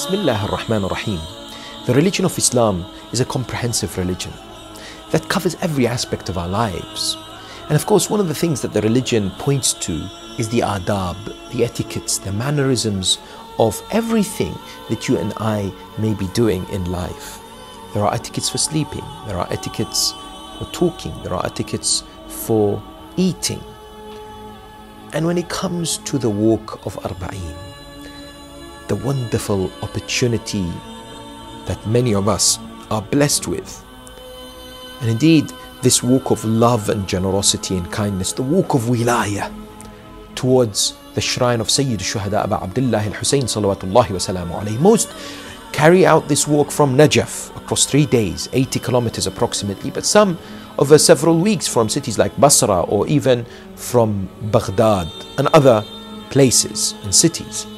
Bismillah ar-Rahman ar-Rahim. The religion of Islam is a comprehensive religion that covers every aspect of our lives. And of course, one of the things that the religion points to is the adab, the etiquettes, the mannerisms of everything that you and I may be doing in life. There are etiquettes for sleeping, there are etiquettes for talking, there are etiquettes for eating. And when it comes to the walk of Arba'een, the wonderful opportunity that many of us are blessed with, and indeed this walk of love and generosity and kindness, the walk of wilayah towards the shrine of Sayyid al-Shuhada Aba Abdullah al-Husayn salawatullahi wa salamu. Most carry out this walk from Najaf across 3 days, 80 kilometers approximately, but some over several weeks from cities like Basra or even from Baghdad and other places and cities.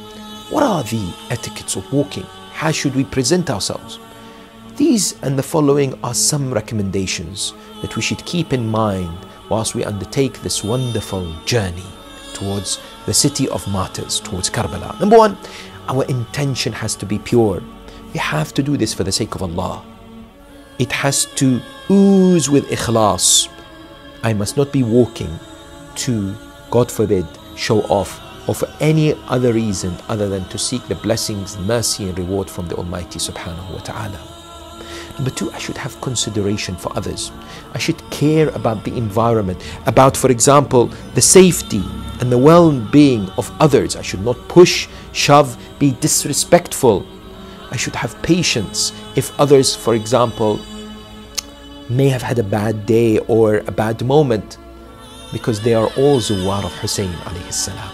What are the etiquettes of walking? How should we present ourselves? These and the following are some recommendations that we should keep in mind whilst we undertake this wonderful journey towards the city of martyrs, towards Karbala. Number one, our intention has to be pure. We have to do this for the sake of Allah. It has to ooze with ikhlas. I must not be walking to, God forbid, show off or for any other reason other than to seek the blessings, mercy and reward from the Almighty subhanahu wa ta'ala. Number two, I should have consideration for others. I should care about the environment, about, for example, the safety and the well-being of others. I should not push, shove, be disrespectful. I should have patience if others, for example, may have had a bad day or a bad moment, because they are all zuwar of Hussein alayhi salam.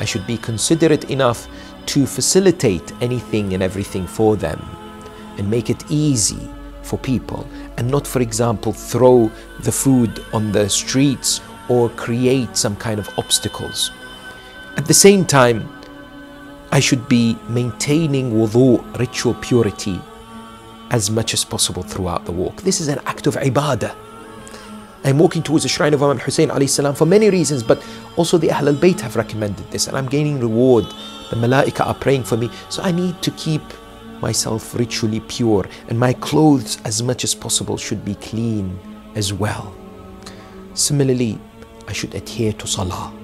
I should be considerate enough to facilitate anything and everything for them, and make it easy for people, and not, for example, throw the food on the streets or create some kind of obstacles. At the same time, I should be maintaining wudu, ritual purity, as much as possible throughout the walk. This is an act of ibadah. I'm walking towards the shrine of Imam Hussein alayhi salam for many reasons, but also the Ahlul Bayt have recommended this, and I'm gaining reward. The malaika are praying for me, so I need to keep myself ritually pure, and my clothes as much as possible should be clean as well. Similarly, I should adhere to Salah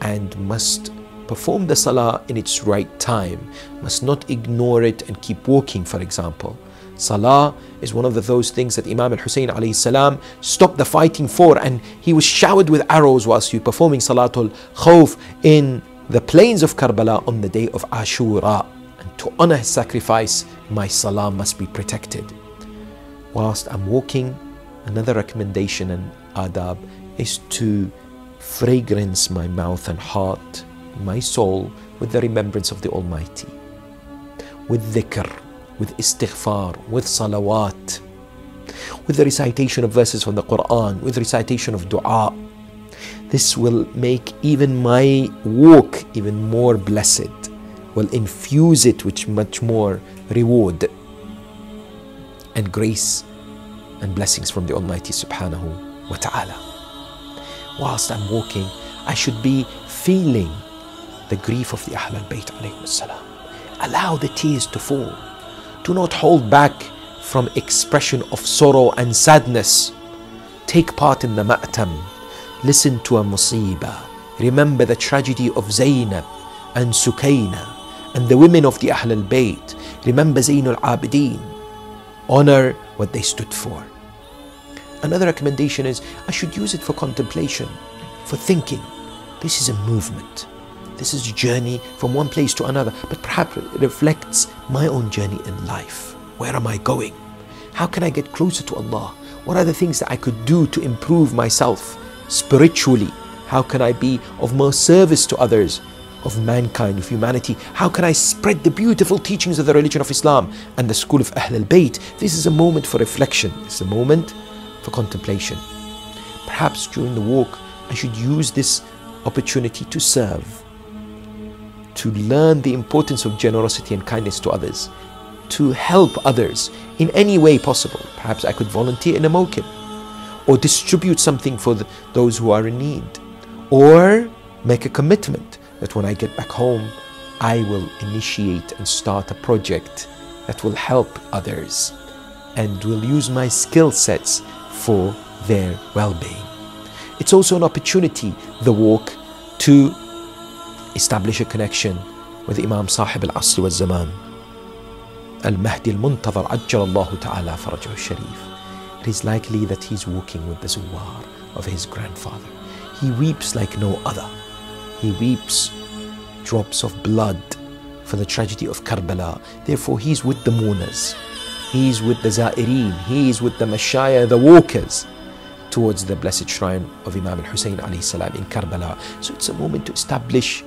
and must perform the Salah in its right time, must not ignore it and keep walking, for example. Salah is one of those things that Imam Al Hussein alayhi salam stopped the fighting for, and he was showered with arrows whilst he was performing Salatul Khawf in the plains of Karbala on the day of Ashura. And to honor his sacrifice, my salah must be protected. Whilst I'm walking, another recommendation and adab is to fragrance my mouth and heart, my soul, with the remembrance of the Almighty, with dhikr, with istighfar, with salawat, with the recitation of verses from the Quran, with recitation of dua. This will make even my walk even more blessed, will infuse it with much more reward and grace and blessings from the Almighty subhanahu wa ta'ala. Whilst I'm walking, I should be feeling the grief of the Ahlul Bayt alayhi salam. Allow the tears to fall. Do not hold back from expression of sorrow and sadness. Take part in the ma'tam. Listen to a musibah. Remember the tragedy of Zainab and Sukaina and the women of the Ahlul Bayt. Remember Zaynul Abideen. Honor what they stood for. Another recommendation is I should use it for contemplation, for thinking. This is a movement. This is a journey from one place to another, but perhaps it reflects my own journey in life. Where am I going? How can I get closer to Allah? What are the things that I could do to improve myself spiritually? How can I be of more service to others, of mankind, of humanity? How can I spread the beautiful teachings of the religion of Islam and the school of Ahlul Bayt? This is a moment for reflection. It's a moment for contemplation. Perhaps during the walk, I should use this opportunity to serve, to learn the importance of generosity and kindness to others, to help others in any way possible. Perhaps I could volunteer in a Mokim, or distribute something for those who are in need, or make a commitment that when I get back home, I will initiate and start a project that will help others and will use my skill sets for their well-being. It's also an opportunity, the walk, to establish a connection with Imam Sahib al-Asr wa'l-zaman, Al-Mahdi al-Muntadhar, ajjalallahu ta'ala farajah al-sharif. It is likely that he's walking with the zuwar of his grandfather. He weeps like no other. He weeps drops of blood for the tragedy of Karbala. Therefore, he's with the mourners. He's with the Za'ireen. He's with the Mashaya, the walkers, towards the blessed shrine of Imam Al Hussein alayhi salam in Karbala. So it's a moment to establish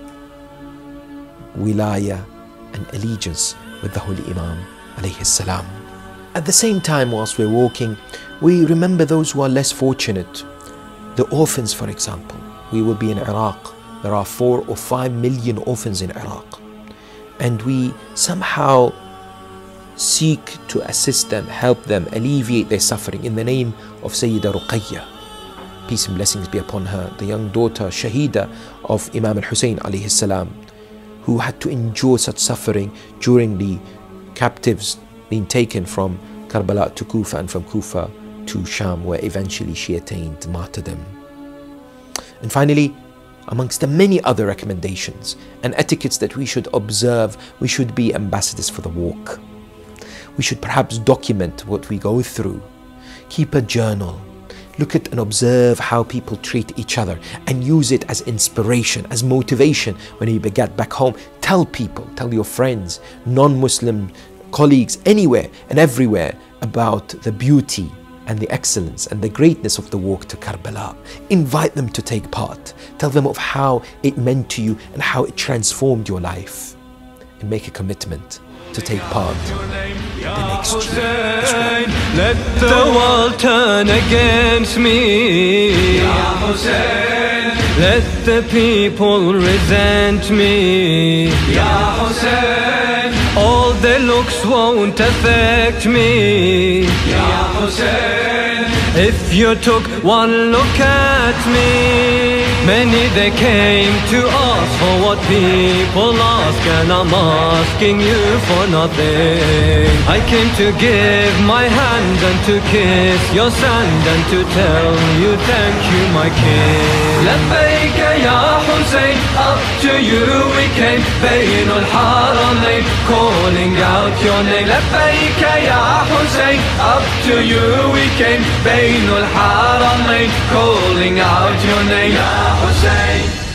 wilaya and allegiance with the Holy Imam alayhi salam. At the same time, whilst we're walking, we remember those who are less fortunate. The orphans, for example. We will be in Iraq. There are 4 or 5 million orphans in Iraq. And we somehow seek to assist them, help them, alleviate their suffering in the name of Sayyida Ruqayya, peace and blessings be upon her, the young daughter, Shahida of Imam al-Hussein alayhi salam, who had to endure such suffering during the captives being taken from Karbala to Kufa and from Kufa to Sham, where eventually she attained martyrdom. And finally, amongst the many other recommendations and etiquettes that we should observe, we should be ambassadors for the walk. We should perhaps document what we go through, keep a journal, look at and observe how people treat each other, and use it as inspiration, as motivation when you get back home. Tell people, tell your friends, non-Muslim colleagues, anywhere and everywhere, about the beauty and the excellence and the greatness of the walk to Karbala. Invite them to take part. Tell them of how it meant to you and how it transformed your life. And make a commitment to take part the next year. Let the world turn against me. Let the people resent me. All their looks won't affect me. If you took one look at me, many they came to us for what people ask, and I'm asking you for nothing. I came to give my hand and to kiss your sand and to tell you thank you, my king. Lafayka ya Hunsayn, up to you we came, Bainul Haramayn, calling out your name. Lafayka ya Hunsayn, up to you we came, Bainul Haramayn, calling out your name. Ya Hussein.